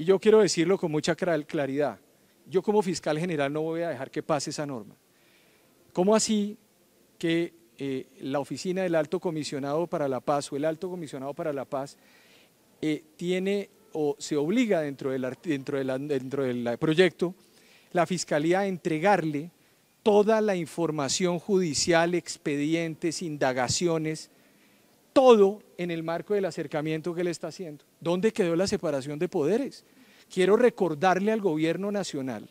Y yo quiero decirlo con mucha claridad, yo como fiscal general no voy a dejar que pase esa norma. ¿Cómo así que la oficina del Alto Comisionado para la Paz o el Alto Comisionado para la Paz tiene o se obliga dentro del proyecto la Fiscalía a entregarle toda la información judicial, expedientes, indagaciones, todo en el marco del acercamiento que le está haciendo? ¿Dónde quedó la separación de poderes? Quiero recordarle al gobierno nacional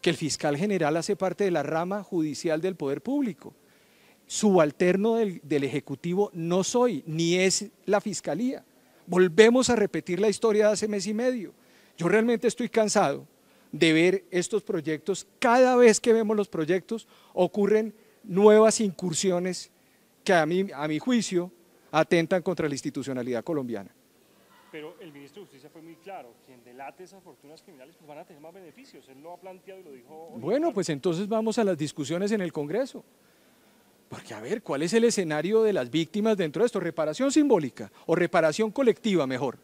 que el fiscal general hace parte de la rama judicial del Poder Público. Subalterno del Ejecutivo no soy, ni es la Fiscalía. Volvemos a repetir la historia de hace mes y medio. Yo realmente estoy cansado de ver estos proyectos. Cada vez que vemos los proyectos ocurren nuevas incursiones que a mi juicio atentan contra la institucionalidad colombiana. Pero el ministro de Justicia fue muy claro, quien delate esas fortunas criminales pues van a tener más beneficios, él lo ha planteado y lo dijo hoy. Bueno, pues entonces vamos a las discusiones en el Congreso, porque a ver, ¿cuál es el escenario de las víctimas dentro de esto? Reparación simbólica o reparación colectiva mejor.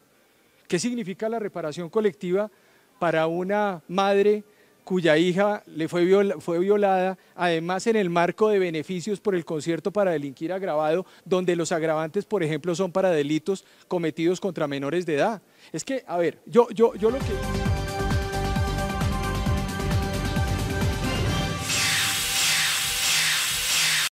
¿Qué significa la reparación colectiva para una madre cuya hija le fue violada, además en el marco de beneficios por el concierto para delinquir agravado, donde los agravantes, por ejemplo, son para delitos cometidos contra menores de edad? Es que, a ver, yo lo que...